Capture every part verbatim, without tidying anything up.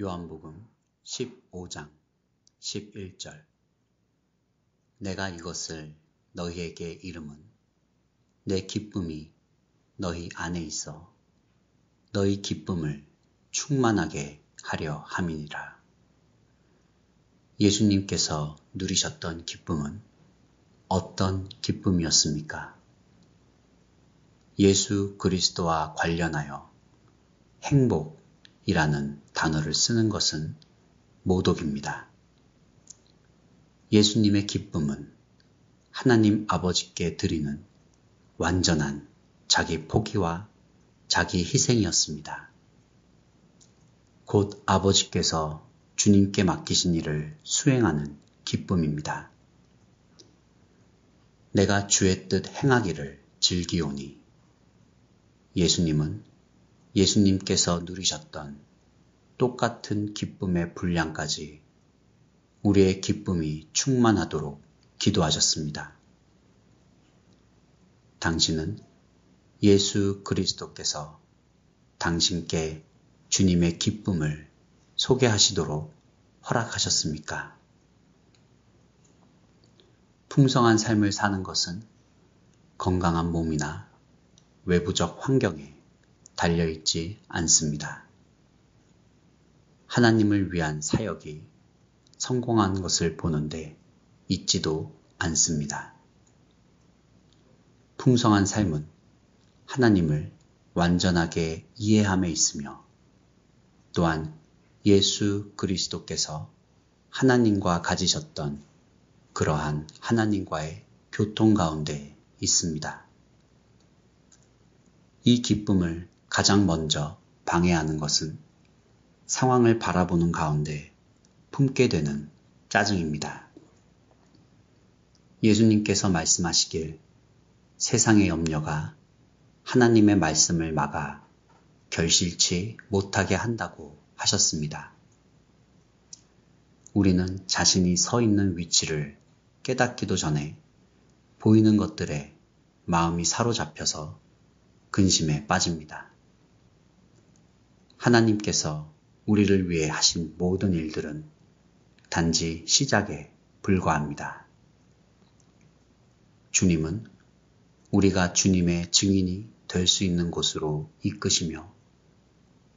요한복음 십오 장 십일 절. 내가 이것을 너희에게 이름은 내 기쁨이 너희 안에 있어 너희 기쁨을 충만하게 하려 함이니라. 예수님께서 누리셨던 기쁨은 어떤 기쁨이었습니까? 예수 그리스도와 관련하여 행복이라는 단어를 쓰는 것은 모독입니다. 예수님의 기쁨은 하나님 아버지께 드리는 완전한 자기 포기와 자기 희생이었습니다. 곧 아버지께서 주님께 맡기신 일을 수행하는 기쁨입니다. 내가 주의 뜻 행하기를 즐기오니, 예수님은 예수님께서 누리셨던 똑같은 기쁨의 분량까지 우리의 기쁨이 충만하도록 기도하셨습니다. 당신은 예수 그리스도께서 당신께 주님의 기쁨을 소개하시도록 허락하셨습니까? 풍성한 삶을 사는 것은 건강한 몸이나 외부적 환경에 달려있지 않습니다. 하나님을 위한 사역이 성공한 것을 보는데 있지도 않습니다. 풍성한 삶은 하나님을 완전하게 이해함에 있으며, 또한 예수 그리스도께서 하나님과 가지셨던 그러한 하나님과의 교통 가운데 있습니다. 이 기쁨을 가장 먼저 방해하는 것은 상황을 바라보는 가운데 품게 되는 짜증입니다. 예수님께서 말씀하시길 세상의 염려가 하나님의 말씀을 막아 결실치 못하게 한다고 하셨습니다. 우리는 자신이 서 있는 위치를 깨닫기도 전에 보이는 것들에 마음이 사로잡혀서 근심에 빠집니다. 하나님께서 우리를 위해 하신 모든 일들은 단지 시작에 불과합니다. 주님은 우리가 주님의 증인이 될 수 있는 곳으로 이끄시며,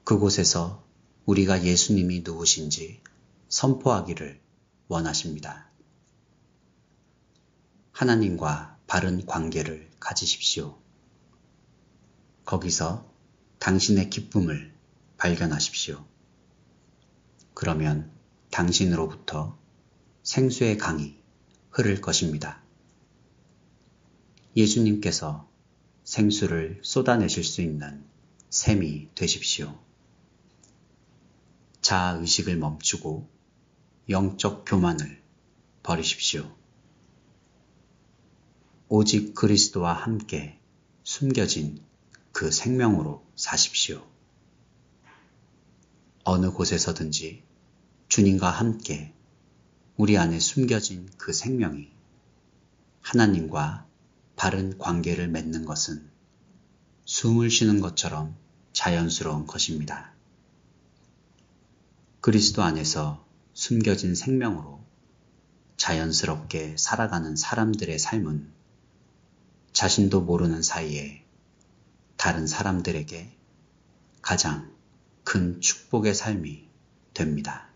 그곳에서 우리가 예수님이 누구신지 선포하기를 원하십니다. 하나님과 바른 관계를 가지십시오. 거기서 당신의 기쁨을 발견하십시오. 그러면 당신으로부터 생수의 강이 흐를 것입니다. 예수님께서 생수를 쏟아내실 수 있는 샘이 되십시오. 자아의식을 멈추고 영적 교만을 버리십시오. 오직 그리스도와 함께 숨겨진 그 생명으로 사십시오. 어느 곳에서든지 주님과 함께 우리 안에 숨겨진 그 생명이 하나님과 바른 관계를 맺는 것은 숨을 쉬는 것처럼 자연스러운 것입니다. 그리스도 안에서 숨겨진 생명으로 자연스럽게 살아가는 사람들의 삶은 자신도 모르는 사이에 다른 사람들에게 가장 큰 축복의 삶이 됩니다.